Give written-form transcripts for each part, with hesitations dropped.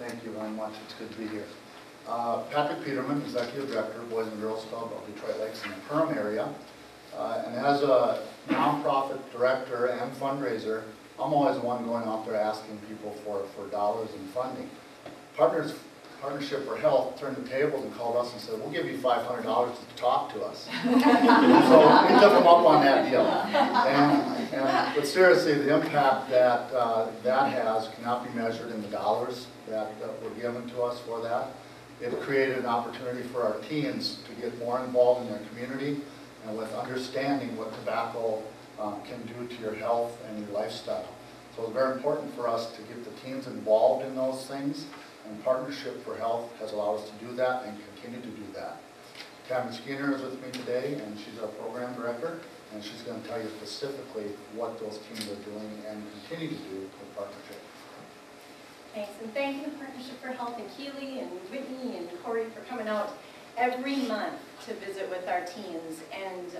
Thank you very much. It's good to be here. Patrick Peterman, Executive Director of Boys and Girls Club of Detroit Lakes in the Perm area. And as a nonprofit director and fundraiser, I'm always the one going out there asking people for dollars and funding. Partnership for Health turned the tables and called us and said, we'll give you $500 to talk to us. So we took them up on that deal. But seriously, the impact that that has cannot be measured in the dollars that were given to us for that. It created an opportunity for our teens to get more involved in their community and with understanding what tobacco can do to your health and your lifestyle. So it's very important for us to get the teens involved in those things, and Partnership for Health has allowed us to do that and continue to do that. Tami Skinner is with me today, and she's our program director, and she's going to tell you specifically what those teams are doing and continue to do with Partnership. Thanks, and thank you to Partnership for Health and Keely and Whitney and Corey for coming out every month to visit with our teens. And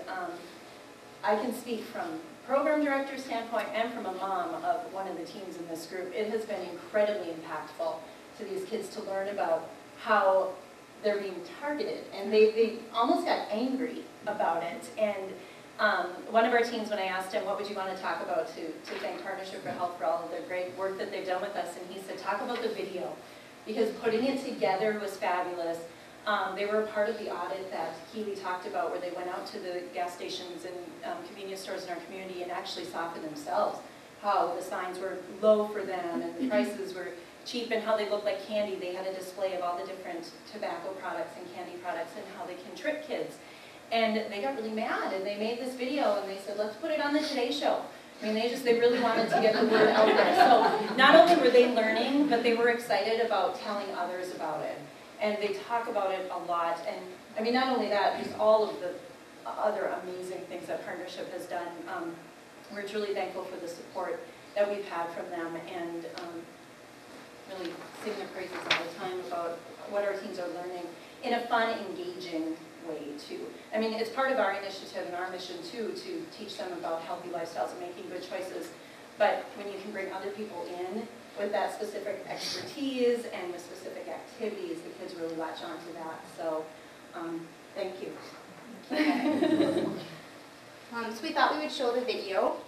I can speak from program director standpoint and from a mom of one of the teens in this group. It has been incredibly impactful to these kids to learn about how they're being targeted, and they almost got angry about it. And one of our teens, when I asked him, what would you want to talk about to thank Partnership for Health for all of the great work that they've done with us, and he said, talk about the video, because putting it together was fabulous. They were a part of the audit that Keely talked about, where they went out to the gas stations and convenience stores in our community and actually saw for themselves how the signs were low for them and the prices were cheap and how they looked like candy. They had a display of all the different tobacco products and candy products and how they can trick kids. And they got really mad, and they made this video, and they said, let's put it on the Today Show. I mean, they really wanted to get the word out there. So not only were they learning, but they were excited about telling others about it. And they talk about it a lot. And I mean, not only that, just all of the other amazing things that Partnership has done. We're truly thankful for the support that we've had from them, and really sing their praises all the time about what our teams are learning in a fun, engaging way too. I mean, it's part of our initiative and our mission too to teach them about healthy lifestyles and making good choices. But when you can bring other people in with that specific expertise and with specific activities, the kids really latch on to that. So thank you. Thank you. So we thought we would show the video.